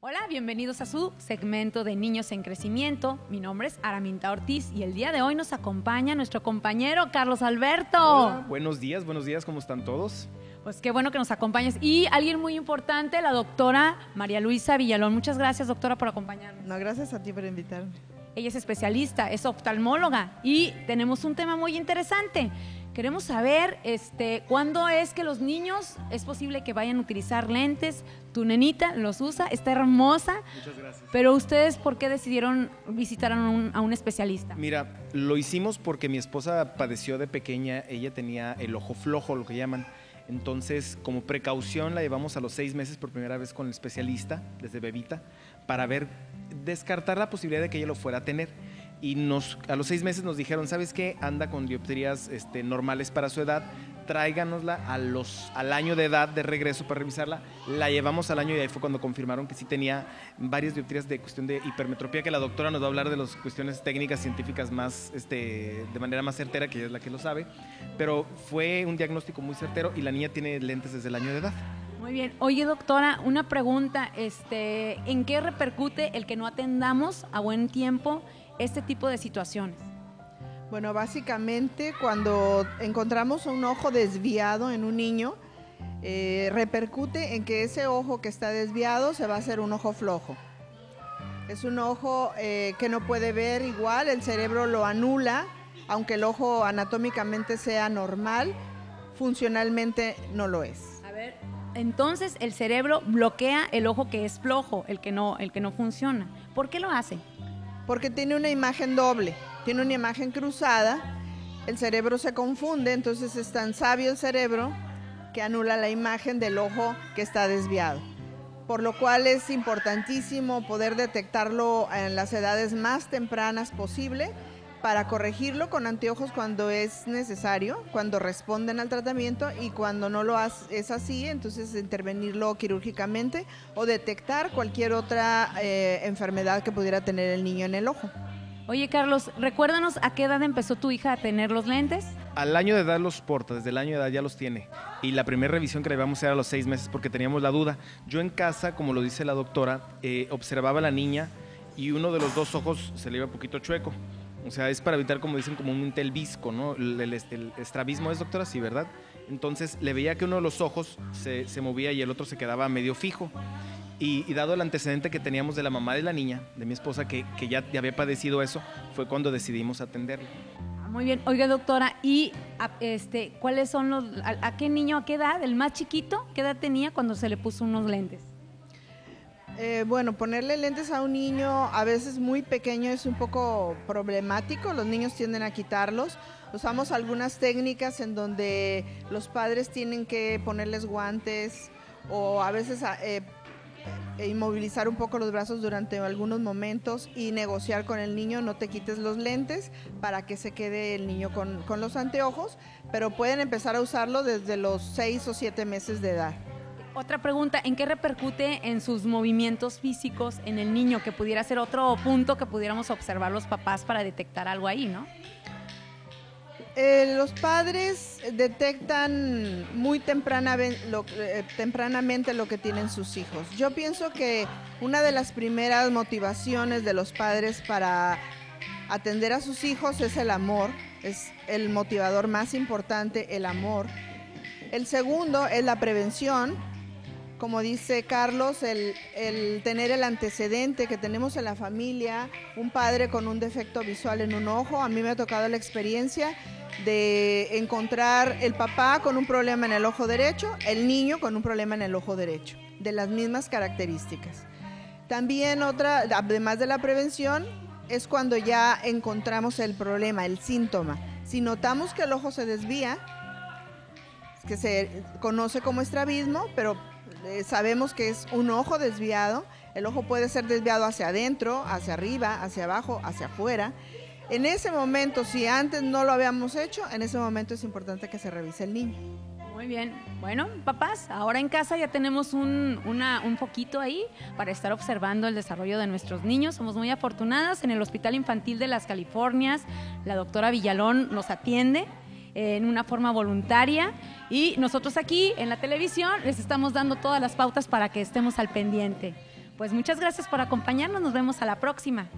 Hola, bienvenidos a su segmento de Niños en Crecimiento. Mi nombre es Araminta Ortiz y el día de hoy nos acompaña nuestro compañero Carlos Alberto. Hola, buenos días, ¿cómo están todos? Pues qué bueno que nos acompañes. Y alguien muy importante, la doctora María Luisa Villalón. Muchas gracias, doctora, por acompañarnos. No, gracias a ti por invitarme. Ella es especialista, es oftalmóloga y tenemos un tema muy interesante. Queremos saber cuándo es que los niños es posible que vayan a utilizar lentes. Tu nenita los usa, está hermosa. Muchas gracias. Pero ustedes, ¿por qué decidieron visitar a un especialista? Mira, lo hicimos porque mi esposa padeció de pequeña, ella tenía el ojo flojo, lo que llaman. Entonces, como precaución, la llevamos a los 6 meses por primera vez con el especialista, desde bebita, para descartar la posibilidad de que ella lo fuera a tener. Y a los 6 meses nos dijeron, ¿sabes qué? Anda con dioptrías normales para su edad, tráiganosla al año de edad de regreso para revisarla. La llevamos al año y ahí fue cuando confirmaron que sí tenía varias dioptrías de cuestión de hipermetropía, que la doctora nos va a hablar de las cuestiones técnicas, científicas más, de manera más certera, que ella es la que lo sabe. Pero fue un diagnóstico muy certero y la niña tiene lentes desde el año de edad. Muy bien. Oye, doctora, una pregunta, ¿en qué repercute el que no atendamos a buen tiempo este tipo de situaciones? Bueno, básicamente cuando encontramos un ojo desviado en un niño, repercute en que ese ojo que está desviado se va a hacer un ojo flojo. Es un ojo que no puede ver igual, el cerebro lo anula, aunque el ojo anatómicamente sea normal, funcionalmente no lo es. A ver, entonces el cerebro bloquea el ojo que es flojo, el que no funciona. ¿Por qué lo hace? Porque tiene una imagen doble, tiene una imagen cruzada, el cerebro se confunde, entonces es tan sabio el cerebro que anula la imagen del ojo que está desviado. Por lo cual es importantísimo poder detectarlo en las edades más tempranas posible para corregirlo con anteojos cuando es necesario, cuando responden al tratamiento, y cuando no lo es así, entonces intervenirlo quirúrgicamente o detectar cualquier otra enfermedad que pudiera tener el niño en el ojo. Oye, Carlos, recuérdanos, ¿a qué edad empezó tu hija a tener los lentes? Al año de edad los porta, desde el año de edad ya los tiene. Y la primera revisión que le íbamos a hacer a los 6 meses porque teníamos la duda. Yo en casa, como lo dice la doctora, observaba a la niña y uno de los dos ojos se le iba un poquito chueco. O sea, es para evitar, como dicen, como un telvisco, ¿no? El estrabismo es, doctora, sí, ¿verdad? Entonces, le veía que uno de los ojos se movía y el otro se quedaba medio fijo. Y dado el antecedente que teníamos de la mamá de la niña, de mi esposa, que ya había padecido eso, fue cuando decidimos atenderla. Muy bien. Oiga, doctora, ¿y cuáles son a qué niño, a qué edad, el más chiquito, qué edad tenía cuando se le puso unos lentes? Bueno, ponerle lentes a un niño a veces muy pequeño es un poco problemático, los niños tienden a quitarlos. Usamos algunas técnicas en donde los padres tienen que ponerles guantes o a veces inmovilizar un poco los brazos durante algunos momentos y negociar con el niño, no te quites los lentes para que se quede el niño con los anteojos, pero pueden empezar a usarlo desde los 6 o 7 meses de edad. Otra pregunta, ¿en qué repercute en sus movimientos físicos en el niño? Que pudiera ser otro punto que pudiéramos observar los papás para detectar algo ahí, ¿no? Los padres detectan muy tempranamente lo que tienen sus hijos. Yo pienso que una de las primeras motivaciones de los padres para atender a sus hijos es el amor, es el motivador más importante, el amor. El segundo es la prevención. Como dice Carlos, el tener el antecedente que tenemos en la familia, un padre con un defecto visual en un ojo. A mí me ha tocado la experiencia de encontrar el papá con un problema en el ojo derecho, el niño con un problema en el ojo derecho, de las mismas características. También además de la prevención, es cuando ya encontramos el problema, el síntoma. Si notamos que el ojo se desvía, que se conoce como estrabismo, pero sabemos que es un ojo desviado. El ojo puede ser desviado hacia adentro, hacia arriba, hacia abajo, hacia afuera. En ese momento, si antes no lo habíamos hecho, en ese momento es importante que se revise el niño. Muy bien. Bueno, papás, ahora en casa ya tenemos un foquito ahí para estar observando el desarrollo de nuestros niños. Somos muy afortunadas. En el Hospital Infantil de Las Californias, la doctora Villalón nos atiende en una forma voluntaria y nosotros aquí en la televisión les estamos dando todas las pautas para que estemos al pendiente. Pues muchas gracias por acompañarnos, nos vemos a la próxima.